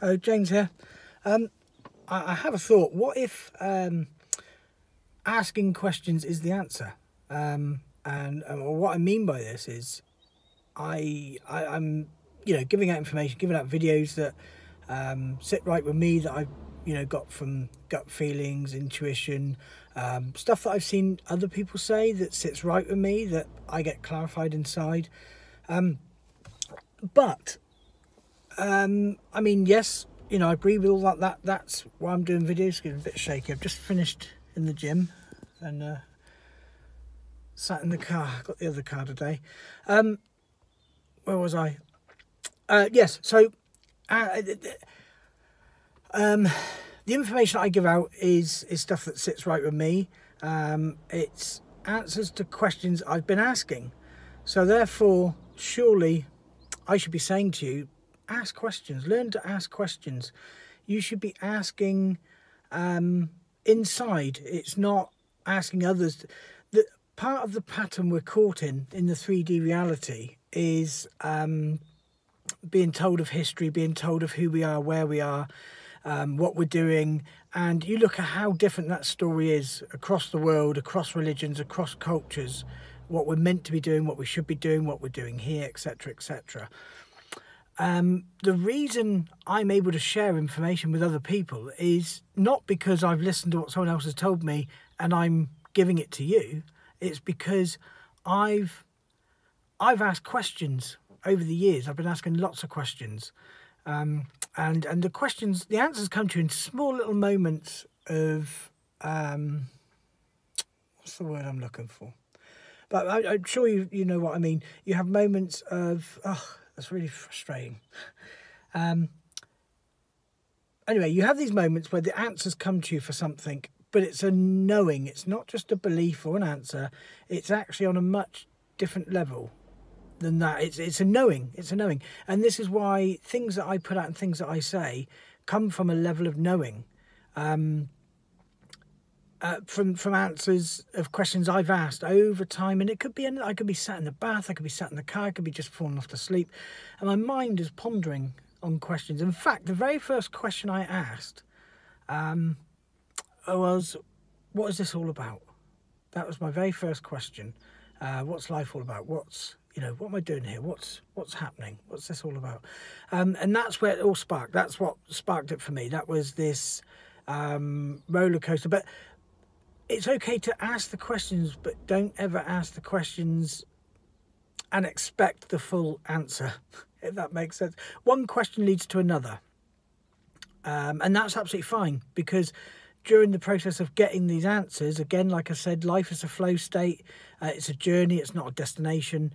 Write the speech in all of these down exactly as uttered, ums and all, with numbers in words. Oh, James here. Um, I, I have a thought. What if um, asking questions is the answer? Um, and um, what I mean by this is, I, I I'm you know giving out information, giving out videos that um, sit right with me, that I've you know got from gut feelings, intuition, um, stuff that I've seen other people say that sits right with me, that I get clarified inside. Um, but um, I mean, yes. You know, I breathe with all that. that that's why I'm doing videos, getting a bit shaky. I've just finished in the gym and uh, sat in the car. I got the other car today. Um, where was I? Uh, yes, so uh, um, the information I give out is, is stuff that sits right with me. Um, it's answers to questions I've been asking. So therefore, surely I should be saying to you, ask questions, learn to ask questions. You should be asking um, inside. It's not asking others. The, part of the pattern we're caught in, in the three D reality, is um, being told of history, being told of who we are, where we are, um, what we're doing. And you look at how different that story is across the world, across religions, across cultures, what we're meant to be doing, what we should be doing, what we're doing here, et cetera, et cetera. Um, the reason I'm able to share information with other people is not because I've listened to what someone else has told me and I'm giving it to you. It's because I've, I've asked questions over the years. I've been asking lots of questions. Um, and, and the questions, the answers come to you in small little moments of, um, what's the word I'm looking for? But I, I'm sure you, you know what I mean. You have moments of, oh, that's really frustrating. Um, anyway, you have these moments where the answers come to you for something, but it's a knowing. It's not just a belief or an answer. It's actually on a much different level than that. It's, it's a knowing. It's a knowing. And this is why things that I put out and things that I say come from a level of knowing, um, uh, from, from answers of questions I've asked over time. And it could be, I could be sat in the bath, I could be sat in the car, I could be just falling off to sleep. And my mind is pondering on questions. In fact, the very first question I asked um, was, what is this all about? That was my very first question. Uh, what's life all about? What's, you know, what am I doing here? What's, what's happening? What's this all about? Um, and that's where it all sparked. That's what sparked it for me. That was this um, roller coaster. But it's okay to ask the questions, but don't ever ask the questions and expect the full answer, if that makes sense. One question leads to another. Um, and that's absolutely fine, because during the process of getting these answers, again, like I said, life is a flow state. Uh, it's a journey. It's not a destination.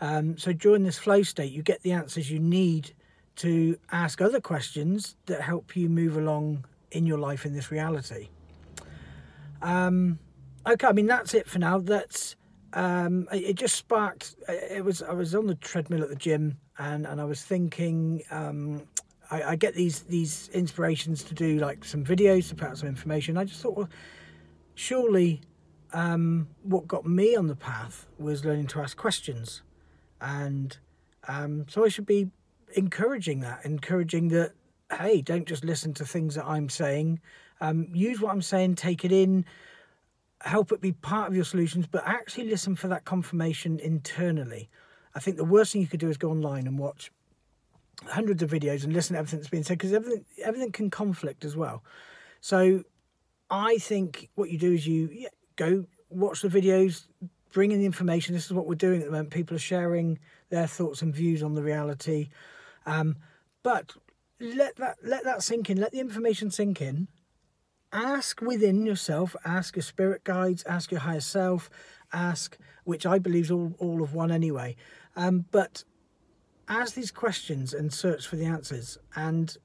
Um, so during this flow state, you get the answers you need to ask other questions that help you move along in your life in this reality. Um, okay, I mean, that's it for now. That's, um, it, it just sparked, it was, I was on the treadmill at the gym and, and I was thinking, um, I, I get these, these inspirations to do like some videos, to put out some information. I just thought, well, surely, um, what got me on the path was learning to ask questions. And, um, so I should be encouraging that, encouraging that, hey, don't just listen to things that I'm saying. Um, use what I'm saying, take it in, help it be part of your solutions, but actually listen for that confirmation internally. I think the worst thing you could do is go online and watch hundreds of videos and listen to everything that's being said, because everything, everything can conflict as well. So I think what you do is you go watch the videos, bring in the information. This is what we're doing at the moment. People are sharing their thoughts and views on the reality. Um, but let that, let that sink in, let the information sink in. Ask within yourself, ask your spirit guides, ask your higher self, ask, which I believe is all, all of one anyway. Um, but ask these questions and search for the answers, and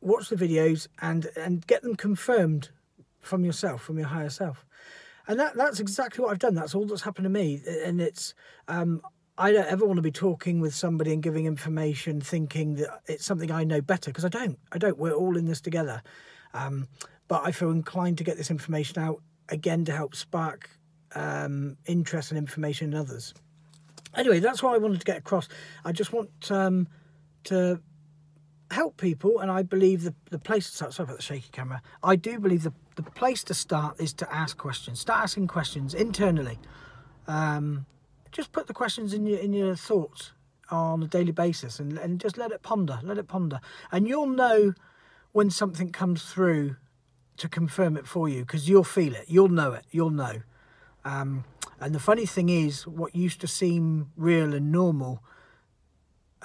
watch the videos and, and get them confirmed from yourself, from your higher self. And that, that's exactly what I've done. That's all that's happened to me. And it's, um, I don't ever want to be talking with somebody and giving information thinking that it's something I know better, because I don't. I don't. We're all in this together. Um, but I feel inclined to get this information out, again, to help spark um, interest and information in others. Anyway, that's what I wanted to get across. I just want um, to help people, and I believe the, the place to start, sorry about the shaky camera, I do believe the, the place to start is to ask questions. Start asking questions internally. Um, just put the questions in your, in your thoughts on a daily basis, and, and just let it ponder, let it ponder. And you'll know when something comes through to confirm it for you, because you'll feel it, you'll know it, you'll know. Um, and the funny thing is, what used to seem real and normal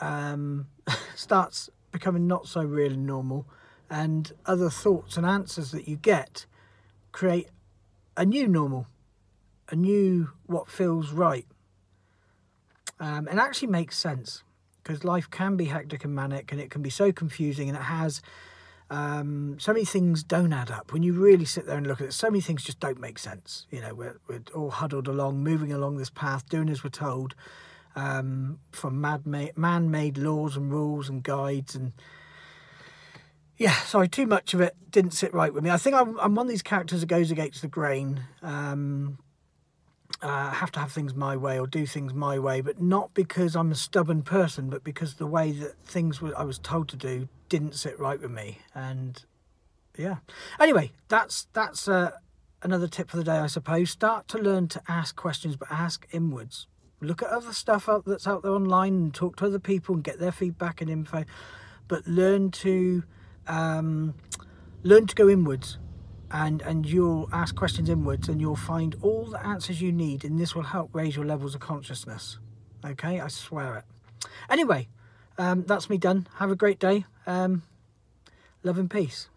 um, starts becoming not so real and normal, and other thoughts and answers that you get create a new normal, a new what feels right. Um, and actually makes sense, because life can be hectic and manic, and it can be so confusing, and it has um, so many things don't add up. When you really sit there and look at it, so many things just don't make sense. You know, we're, we're all huddled along, moving along this path, doing as we're told, um, from man-made laws and rules and guides. And yeah, sorry, too much of it didn't sit right with me. I think I'm, I'm one of these characters that goes against the grain. Um, I uh, have to have things my way or do things my way, but not because I'm a stubborn person, but because the way that things were, I was told to do didn't sit right with me. And yeah, anyway, that's that's uh, another tip for the day, I suppose. Start to learn to ask questions, but ask inwards. Look at other stuff out that's out there online, and talk to other people and get their feedback and info, but learn to um, learn to go inwards. And, and you'll ask questions inwards, and you'll find all the answers you need, and this will help raise your levels of consciousness. Okay, I swear it. Anyway, um, that's me done. Have a great day. Um, love and peace.